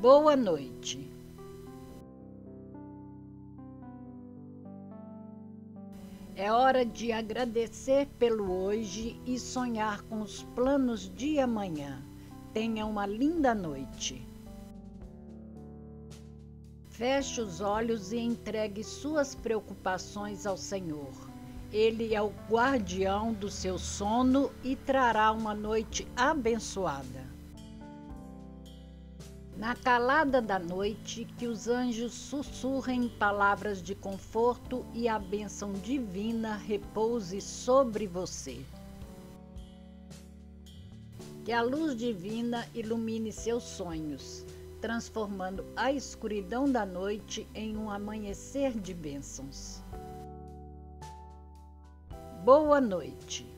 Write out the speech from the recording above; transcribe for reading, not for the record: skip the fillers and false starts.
boa noite. É hora de agradecer pelo hoje e sonhar com os planos de amanhã. Tenha uma linda noite. Feche os olhos e entregue suas preocupações ao Senhor. Ele é o guardião do seu sono e trará uma noite abençoada. Na calada da noite, que os anjos sussurrem palavras de conforto e a bênção divina repouse sobre você. Que a luz divina ilumine seus sonhos, transformando a escuridão da noite em um amanhecer de bênçãos. Boa noite.